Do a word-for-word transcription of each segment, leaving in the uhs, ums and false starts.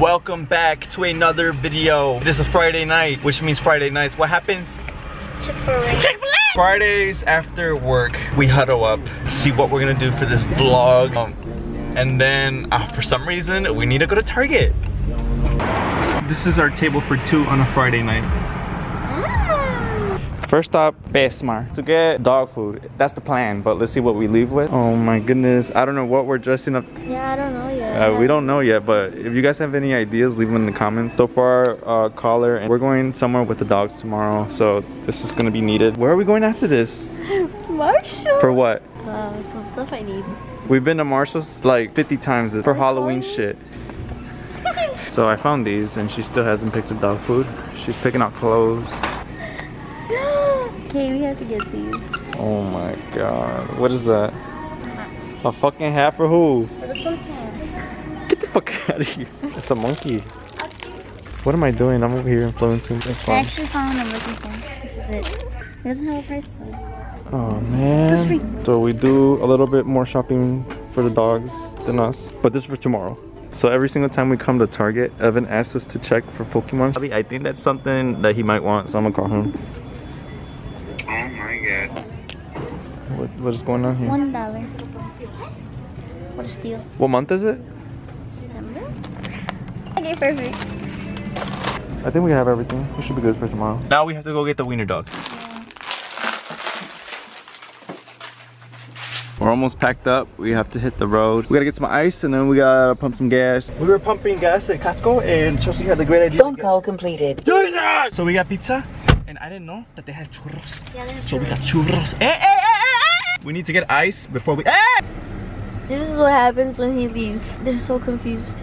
Welcome back to another video. It is a Friday night, which means Friday nights. What happens? Chick-fil-A. Chick-fil-A! Fridays after work, we huddle up, see what we're gonna do for this vlog. Um, and then, uh, for some reason, we need to go to Target. This is our table for two on a Friday night. First up, PetSmart to get dog food. That's the plan, but let's see what we leave with. Oh my goodness, I don't know what we're dressing up. Yeah, I don't know yet. Uh, we don't know yet, but if you guys have any ideas, leave them in the comments. So far, uh, collar, and we're going somewhere with the dogs tomorrow, so this is gonna be needed. Where are we going after this? Marshalls. For what? Uh, some stuff I need. We've been to Marshalls like fifty times for Halloween shit. So I found these, and she still hasn't picked the dog food. She's picking out clothes. Okay, we have to get these. Oh my god. What is that? A fucking hat for who? For the suntan. Get the fuck out of here. It's a monkey. What am I doing? I'm over here influencing. That's I actually found what I'm looking for. This is it. It doesn't have a price tag. Oh man. This is free. So we do a little bit more shopping for the dogs than us. But this is for tomorrow. So every single time we come to Target, Evan asks us to check for Pokemon. I think that's something that he might want, so I'm gonna call him. Oh my god. What, what is going on here? One dollar. What a steal. What month is it? September? Okay, perfect. I think we have everything. We should be good for tomorrow. Now we have to go get the wiener dog. Yeah. We're almost packed up. We have to hit the road. We gotta get some ice and then we gotta pump some gas. We were pumping gas at Costco and Chelsea had the great idea. Phone call completed. Jesus! So we got pizza. And I didn't know that they had churros. Yeah, they had so churros. We got churros. Hey, hey, hey, hey. We need to get ice before we. Hey! This is what happens when he leaves. They're so confused.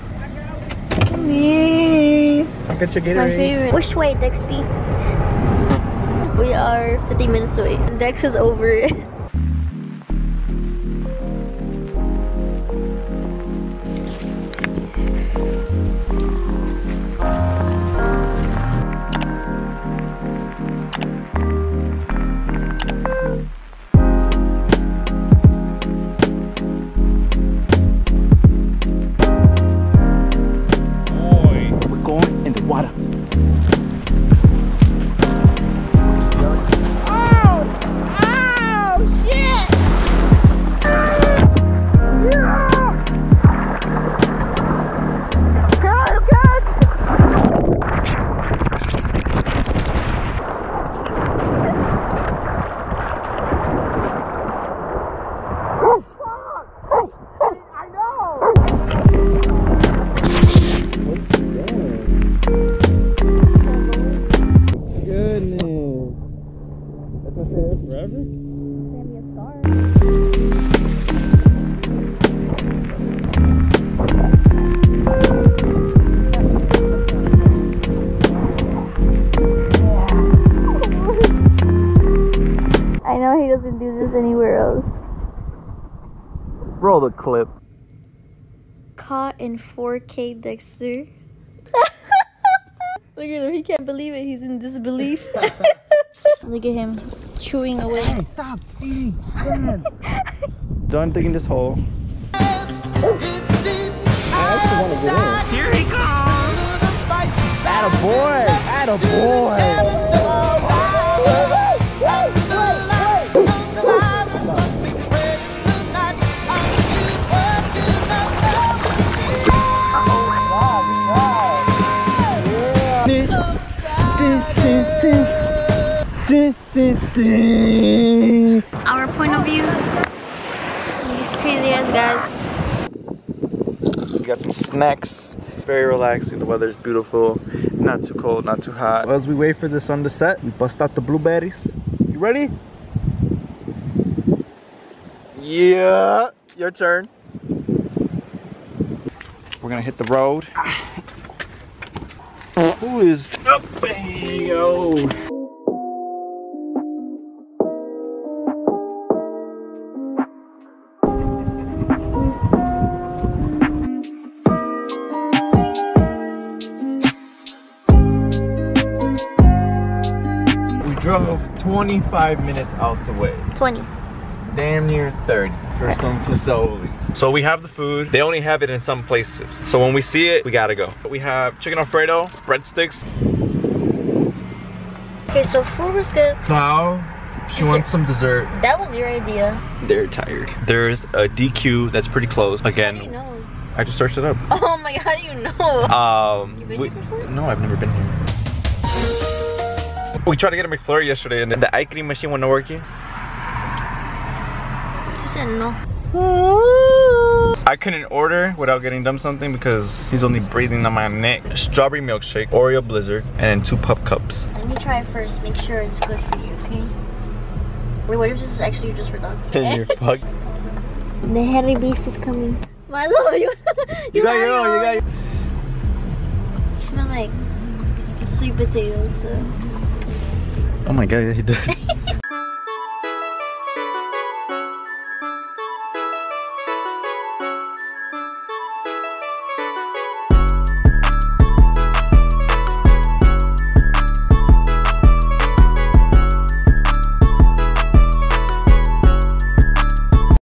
Me. I got your Gatorade. My favorite. Which way, Dexty? We are fifty minutes away. Dex is over it. Roll the clip. Caught in four K, Dexter. Look at him, he can't believe it. He's in disbelief. Look at him chewing away. Hey, stop eating. Done digging this hole. Here he comes. Attaboy. Attaboy. Attaboy. Our point of view, these crazy ass guys. We got some snacks, very relaxing. The weather is beautiful, not too cold, not too hot. As we wait for the sun to set, we bust out the blueberries. You ready? Yeah, your turn. We're gonna hit the road. Who is up? Yo. twenty-five minutes out the way. twenty. damn near thirty for some facilities. So we have the food. They only have it in some places. So when we see it, we gotta go. We have chicken Alfredo, breadsticks. Okay, so food was good. Now, she wants some dessert. That was your idea. They're tired. There's a D Q that's pretty close. Again, how do you know? I just searched it up. Oh my god, how do you know? Um, you been we, here before? No, I've never been here. We tried to get a McFlurry yesterday and the ice cream machine wasn't working. He said no. I couldn't order without getting done something because he's only breathing on my neck. Strawberry milkshake, Oreo blizzard, and two pup cups. Let me try it first, make sure it's good for you, okay? Wait, what if this is actually just for dogs? Can you fuck? The hairy beast is coming. Milo, you, you, you got your own, you got your own. You smell like sweet potatoes, so. Oh my god, he does.